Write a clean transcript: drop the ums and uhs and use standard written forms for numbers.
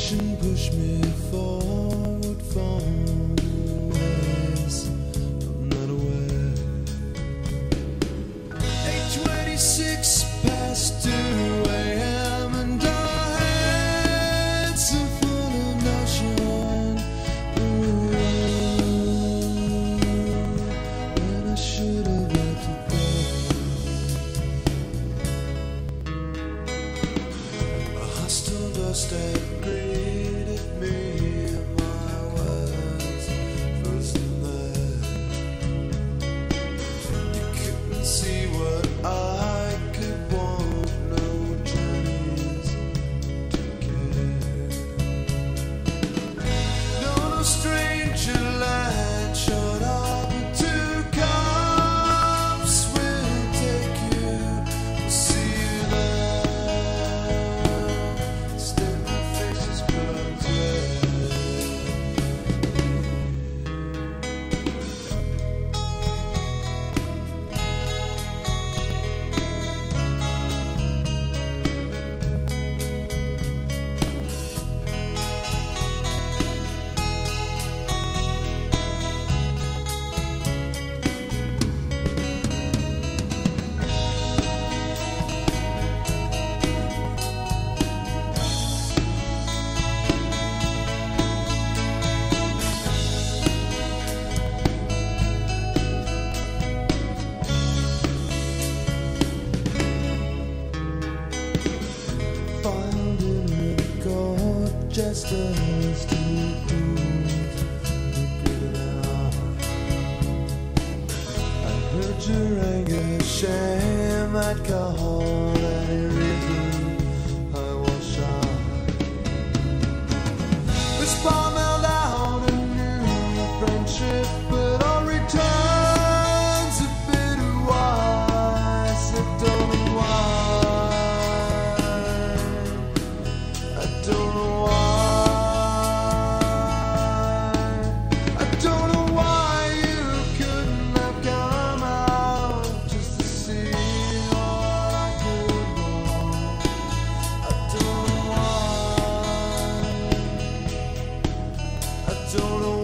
passion push me forward from ways I'm not aware. 8:26 past 2 a.m. and our heads are full of notion. And I should have left it there. A hostile doorstep greeted me. Just as to prove now, I heard your anger, shame I'd call any reason I was shy. This bomb held out a new friendship, but all returns a bitter wise. I don't know why. I don't know. Don't know.